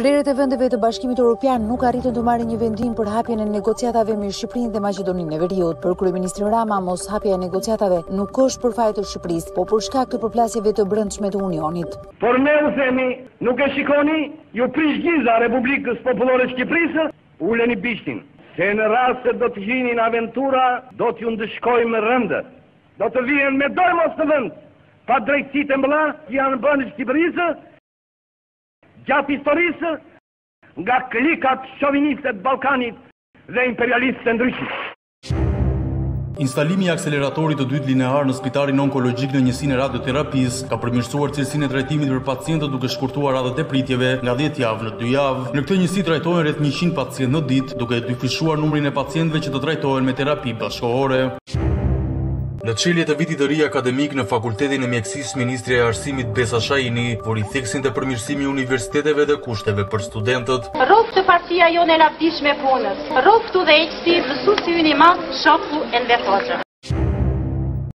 Kryerët e vendeve të Bashkimit Evropian nuk arritën të marrin një vendim për hapjen e negociatave me Shqipërinë dhe Maqedoninë e Veriut. Për kryeministrin Rama, mos hapja e negociatave nuk është për fajin e Shqipërisë, por për shkak të përplasjeve të brendshme të Unionit. Por ne u themi, nuk e shikoni, ju prish giza Republikës Popullorë e Kiprisë, Ullen Bichtin. Se në rast se do të hyjnë në aventura, do t'ju ndëshkojmë me rëndë. Do të vihen me dojmë ose në vend. Pa drejtësitë e mëdha që janë bërë në Shqipëri. Gjatë historisë nga klikat shoviniste të Ballkanit dhe imperialistë të ndryshëm. Instalimi i akseleratorit të dytë linear në Spitarin Onkologjik në njësinë e radioterapisë ka përmirësuar cilësinë e trajtimit për pacientët duke shkurtuar radhët e pritjeve nga 10 javë në 2 javë. Në këtë njësi trajtohen rreth 100 pacientë në ditë, duke dyfishuar numrin e pacientëve që do trajtohen me terapi bashkohore. Në çelje të vitit të ri akademik në Fakultetin e Mjekësisë, Ministri e Arsimit Besa Shajini vuri theksin të përmirësimit të universiteteve dhe kushteve për studentët. Rrok të partia jone e lavdishme punës, rrok këtu dhe eqësi mësuesi ynë i madh, shoku Enver Hoxha.